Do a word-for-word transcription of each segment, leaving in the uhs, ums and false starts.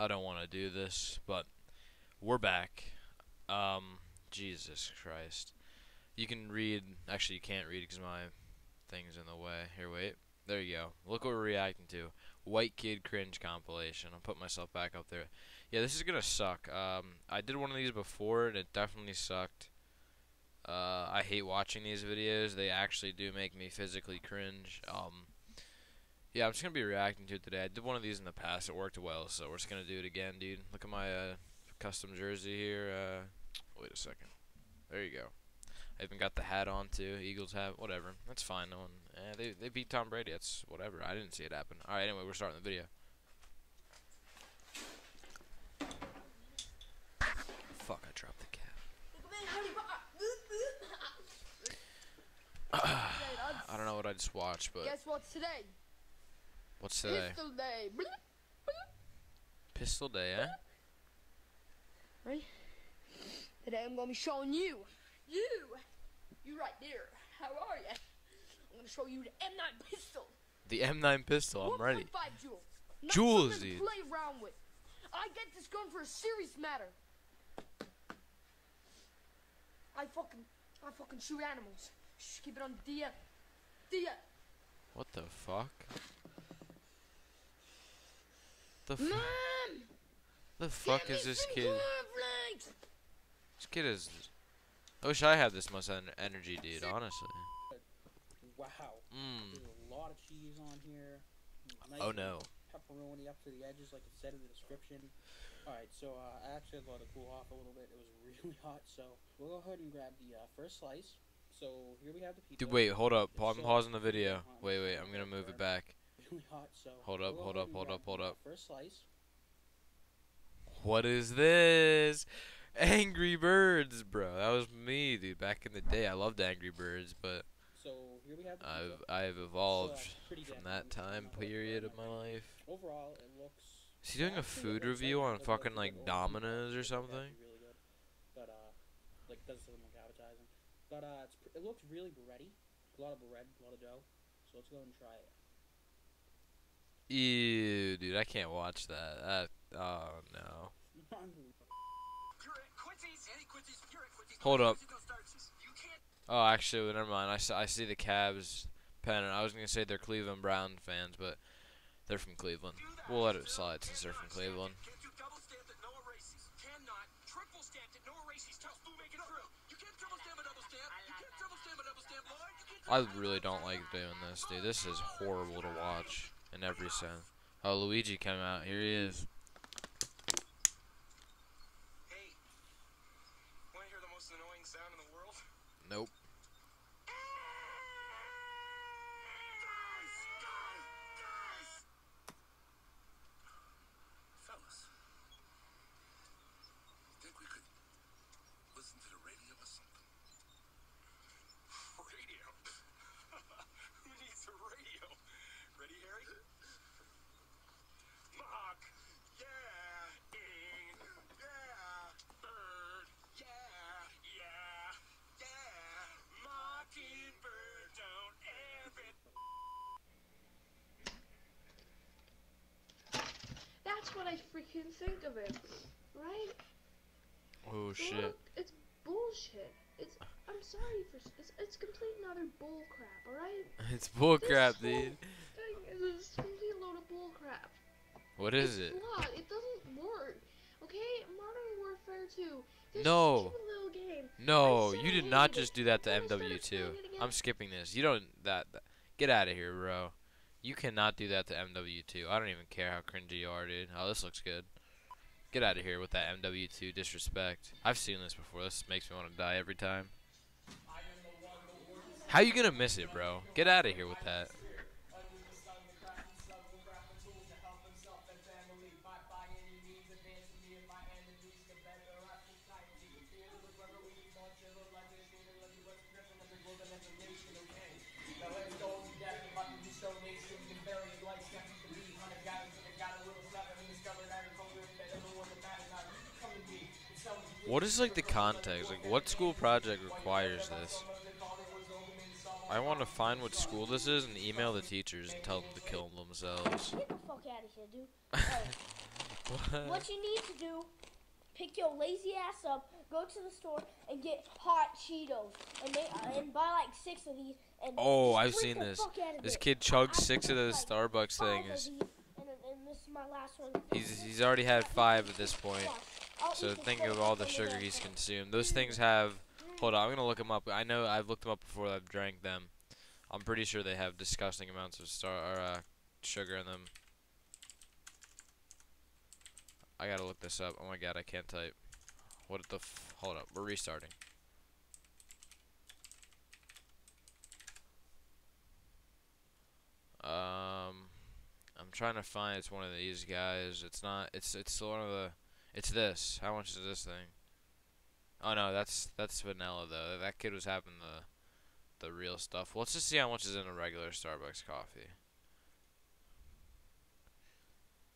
I don't want to do this, but we're back. Um, Jesus Christ. You can read, actually you can't read because my thing's in the way. Here, wait. There you go. Look what we're reacting to. White Kid Cringe compilation. I'll put myself back up there. Yeah, this is going to suck. Um, I did one of these before, and it definitely sucked. Uh, I hate watching these videos. They actually do make me physically cringe. Um... Yeah, I'm just going to be reacting to it today. I did one of these in the past. It worked well, so we're just going to do it again, dude. Look at my uh, custom jersey here. Uh, wait a second. There you go. I even got the hat on, too. Eagles hat. Whatever. That's fine. No one, eh, they, they beat Tom Brady. That's whatever. I didn't see it happen. All right, anyway, we're starting the video. Fuck, I dropped the cap. I don't know what I just watched, but... Guess what's today? What's today? Pistol day. Pistol day, eh? Ready? Today I'm gonna be showing you, you, you right there. How are you? I'm gonna show you the M nine pistol. The M nine pistol. I'm ready. Jewel. Jewels, dude. Play around with. I get this gun for a serious matter. I fucking, I fucking shoot animals. Shh, keep it on the D M. D M. What the fuck? The, Mom, the fuck is this kid? This kid is. I wish I had this much en energy, dude. Honestly. Wow. Mm. There's a lot of cheese on here. Nice oh no. Pepperoni up to the edges, like it said in the description. All right, so uh, I actually had to cool off a little bit. It was really hot, so we'll go ahead and grab the uh, first slice. So here we have the pizza. Dude, wait, hold up. I'm so pausing the video. Wait, wait. I'm gonna move it back. Hot, so hold up, hold up, hold up, hold up. First slice. What is this? Angry Birds, bro. That was me, dude. Back in the day, I loved Angry Birds, but so here we have I've I've evolved so, uh, from that time period of my life. Overall, it looks. Is he doing a food review on fucking like Domino's or something? Really good, but uh, like doesn't look appetizing. But uh, it's it looks really bready. A lot of bread, a lot of dough. So let's go and try it. Ew, dude, I can't watch that. That, oh no. Hold up. Oh, actually, never mind. I see, I see the Cavs pennant. I was gonna say they're Cleveland Brown fans, but they're from Cleveland. We'll let it slide since they're from Cleveland. I really don't like doing this, dude. This is horrible to watch. In every sense. Oh, Luigi came out. Here he is. Hey, want to hear the most annoying sound in the world? Nope. Guys, guys, guys. Fellas, think we could listen to the radio or something? Radio? Who needs a radio? Ready, Harry? Mock! Yeah! Ing! Yeah! Bird! Yeah! Yeah! Yeah! Mockingbird, don't ever. That's what I freaking think of it, right? Oh shit! Look, it's bullshit. It's. I'm sorry for. It's, it's complete and utter bull crap. All right. It's bull crap, dude. It's a load of bull crap. What is it's it? Flawed. It doesn't work. Okay, Modern Warfare two. No. Game. No, you did not just do that to M W two. I'm skipping this. You don't that, that. Get out of here, bro. You cannot do that to M W two. I don't even care how cringy you are, dude. Oh, this looks good. Get out of here with that M W two disrespect. I've seen this before. This makes me want to die every time. How you gonna miss it, bro? Get out of here with that. What is like the context? Like what school project requires this? I want to find what school this is and email the teachers and tell them to kill themselves. Get the fuck fuck out of here, dude. Right. What? What you need to do, pick your lazy ass up, go to the store, and get hot Cheetos. And, they, uh, and buy like six of these. And oh, I've seen this. This it. kid chugged six of those like Starbucks things. And, and this is my last one. He's, he's already had five at this point. Yeah. So think of all the sugar he's consumed. Those things have... Hold on, I'm going to look them up. I know I've looked them up before. I've drank them. I'm pretty sure they have disgusting amounts of star or, uh, sugar in them. I gotta look this up. Oh my god, I can't type. What the f... Hold up, we're restarting. Um, I'm trying to find... It's one of these guys. It's not... It's it's one of the... It's this. How much is this thing? Oh no, that's that's vanilla though. That kid was having the the real stuff. Let's just see how much is in a regular Starbucks coffee.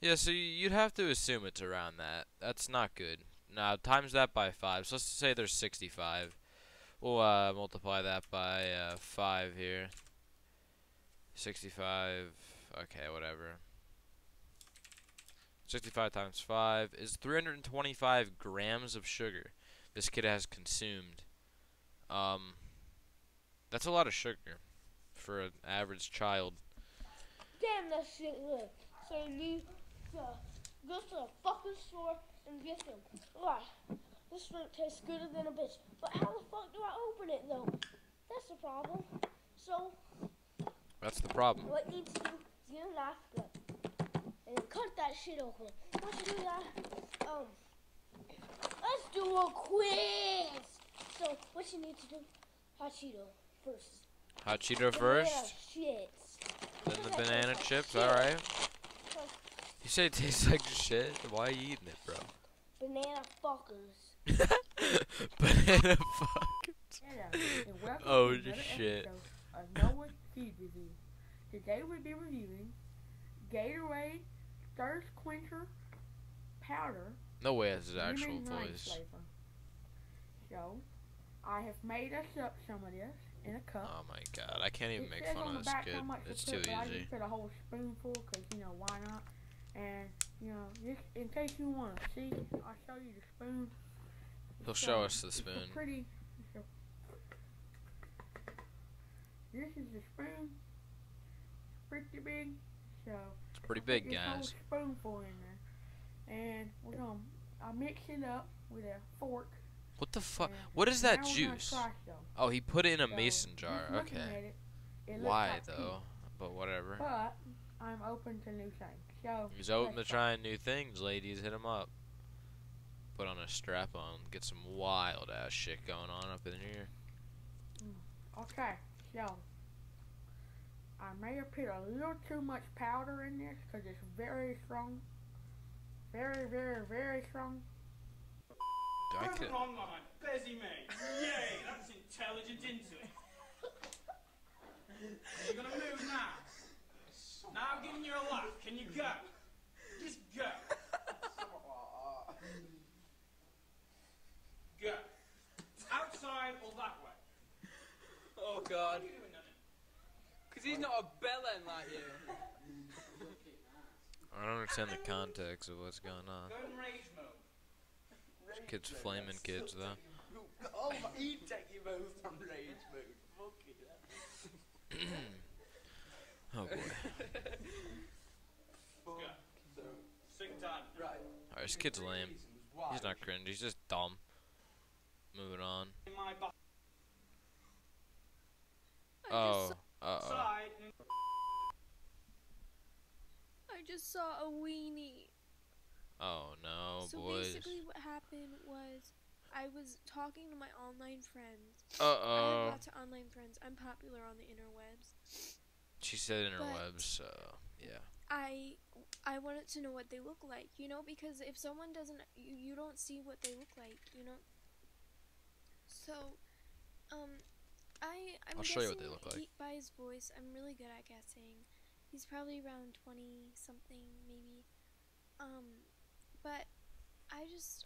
Yeah, so you'd have to assume it's around that. That's not good. Now times that by five. So let's say there's sixty-five. We'll uh, multiply that by uh, five here. sixty-five. Okay, whatever. sixty-five times five is three hundred twenty-five grams of sugar this kid has consumed. Um, that's a lot of sugar for an average child. Damn, that shit good. So you need to go to the fucking store and get them. Alright, this fruit tastes gooder than a bitch. But how the fuck do I open it though? That's the problem. So that's the problem. What you need to do is get a knife cut and cut that shit open. Once you do that, um, let's do a quiz. So what you need to do? Hot Cheeto first. Hot Cheeto first. Banana chips. Then the banana chips. All right. You say it tastes like shit? Why are you eating it, bro? Banana fuckers. Banana fuckers. Hello, oh shit. Of No One Food Review. Today we'll be reviewing Gatorade Thirst Quencher Powder. No way that's his actual voice. So, I have made us up some of this in a cup. Oh my god, I can't even it make fun of this kid. It's too put, easy. I just put a whole spoonful because, you know, why not? And, you know, just in case you want to see, I'll show you the spoon. He'll so, show us the spoon. It's pretty. It's a, this is the spoon. It's pretty big. So, it's pretty big, put guys. Whole spoonful in there. And we're gonna I mix it up with a fork. What the fuck? What is that juice? Oh, he put it in a so mason jar. Okay. It. It Why like though? Tea. But whatever. But I'm open to new things. So he's open to trying new things, ladies. Hit him up. Put on a strap on. Get some wild ass shit going on up in here. Okay, so I may have put a little too much powder in this because it's very strong. Very, very, very strong. Come on, mate. Bezzy, mate. Yay, that's intelligent into it. You're gonna move now. Now I'm giving you a laugh. Can you go? Just go. Go. Outside or that way? Oh, God. Because he's not a bellend like you. I don't understand the context of what's going on. Go in rage mode. Rage kids mode, flaming kids though. Oh my, he'd take you both from rage mode. Fuck it. Oh boy. So, sick time. Right. Alright, this kid's lame. He's not cringe, he's just dumb. Moving on. Oh, uh oh. I just saw a weenie. Oh no, so boys. So basically what happened was I was talking to my online friends. Uh-oh. I have lots of online friends. I'm popular on the interwebs. She said interwebs, so yeah. I I wanted to know what they look like, you know, because if someone doesn't, you, you don't see what they look like, you know. So, um, I, I'm I'll show you what they look like. He, by his voice, I'm really good at guessing. He's probably around twenty something, maybe. Um, but I just,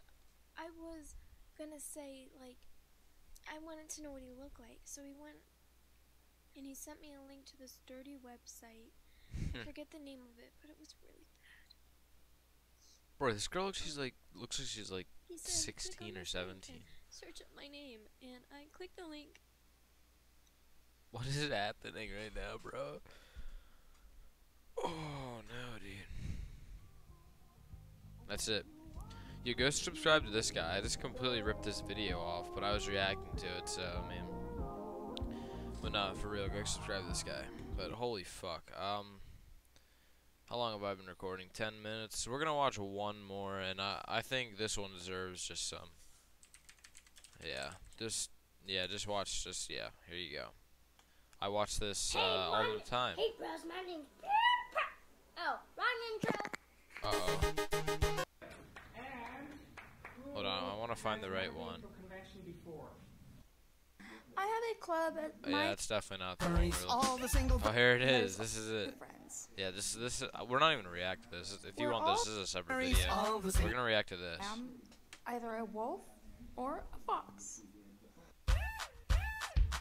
I was gonna say, like, I wanted to know what he looked like. So he went and he sent me a link to this dirty website I forget the name of it, but it was really bad. Bro, this girl looks she's like looks like she's like said, sixteen or seventeen. Search up my name, and I clicked the link. What is happening right now, bro? Oh no, dude. That's it. You go subscribe to this guy. I just completely ripped this video off, but I was reacting to it, so man. But no, for real, go subscribe to this guy. But holy fuck. Um, how long have I been recording? Ten minutes. We're gonna watch one more, and I I think this one deserves just some. Yeah, just yeah, just watch. Just yeah, here you go. I watch this hey, uh, all the time. Hey, bros, my name's Oh, wrong intro. Uh oh. Hold on, I want to find the right one. I have a club at oh, yeah, that's definitely not the right one. Oh, here it is. This is it. Yeah, this is this. Is, we're not even gonna react to this. If you want this, this is a separate video. We're gonna react to this. I'm either a wolf or a fox.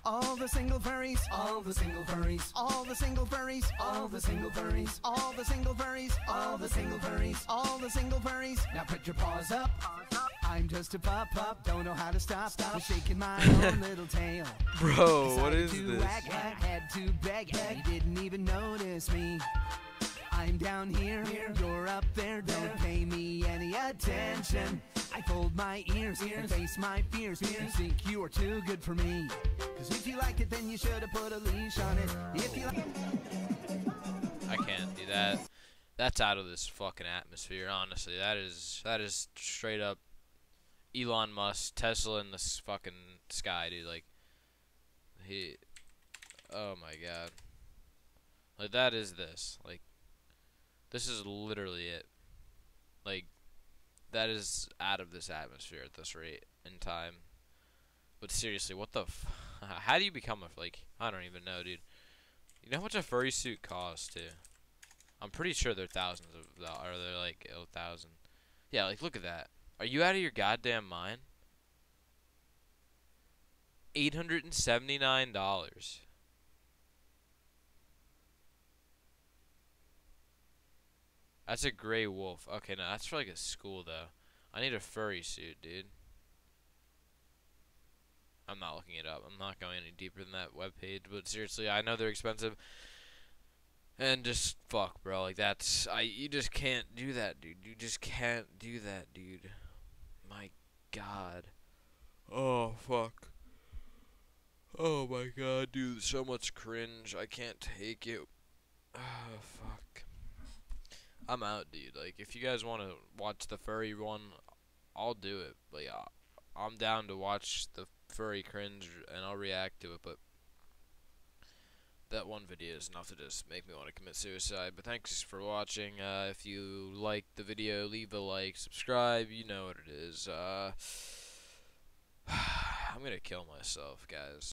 All the single furries, all the single furries, all the single furries, all the single furries, all the single furries, all the single furries, all the single furries. Now put your paws up. I'm just a pop-up, don't know how to stop. Stop shaking my own little tail. Bro, what is this? I had to beg, you didn't even notice me. I'm down here, you're up there, don't pay me any attention. I fold my ears and face my fears. You think you are too good for me. Because if you liked it, then you should have put a leash on it. If you like I can't do that. That's out of this fucking atmosphere, honestly. That is, that is straight up Elon Musk, Tesla in the fucking sky, dude. Like, he, oh my god, like that is this. Like, this is literally it. Like, that is out of this atmosphere at this rate in time. But seriously, what the? F How do you become a like? I don't even know, dude. You know how much a furry suit costs, too? I'm pretty sure they're thousands of, or they're like oh thousand. Yeah, like look at that. Are you out of your goddamn mind? eight hundred seventy-nine dollars. That's a gray wolf. Okay, no, that's for like a school, though. I need a furry suit, dude. I'm not looking it up. I'm not going any deeper than that webpage, but seriously, I know they're expensive. And just, fuck, bro. Like, that's, I, you just can't do that, dude. You just can't do that, dude. My god. Oh, fuck. Oh, my god, dude. So much cringe. I can't take it. Oh, fuck. I'm out, dude. Like, if you guys want to watch the furry one, I'll do it. Like, I'm down to watch the furry cringe, and I'll react to it, but that one video is enough to just make me want to commit suicide. But thanks for watching. Uh, if you like the video, leave a like, subscribe, you know what it is. Uh, I'm gonna kill myself, guys.